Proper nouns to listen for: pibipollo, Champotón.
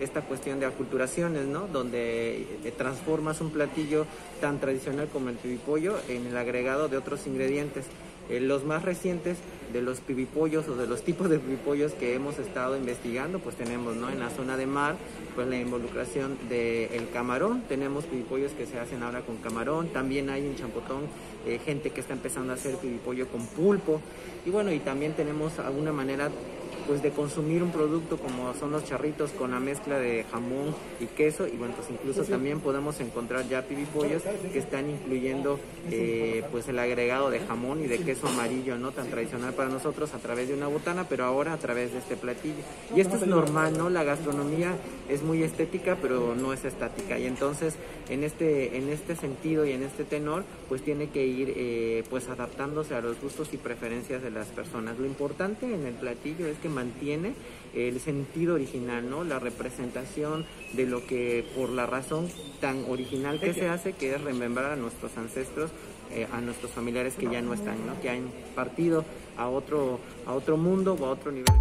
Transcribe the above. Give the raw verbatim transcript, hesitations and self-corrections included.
Esta cuestión de aculturaciones, ¿no? Donde transformas un platillo tan tradicional como el pibipollo en el agregado de otros ingredientes. Eh, los más recientes de los pibipollos o de los tipos de pibipollos que hemos estado investigando, pues tenemos, ¿no? En la zona de mar, pues la involucración del camarón. Tenemos pibipollos que se hacen ahora con camarón. También hay en Champotón eh, gente que está empezando a hacer pibipollo con pulpo. Y bueno, y también tenemos alguna manera pues de consumir un producto como son los charritos con la mezcla de jamón y queso, y bueno, pues incluso también podemos encontrar ya pibipollos que están incluyendo eh, pues el agregado de jamón y de queso amarillo, no tan tradicional para nosotros, a través de una botana, pero ahora a través de este platillo. Y esto es normal, ¿no? La gastronomía es muy estética, pero no es estática, y entonces en este, en este sentido y en este tenor, pues tiene que ir eh, pues adaptándose a los gustos y preferencias de las personas. Lo importante en el platillo es que mantiene el sentido original, ¿no? La representación de lo que, por la razón tan original que se hace, que es remembrar a nuestros ancestros, eh, a nuestros familiares que ya no están, ¿no? Que han partido a otro, a otro mundo o a otro nivel.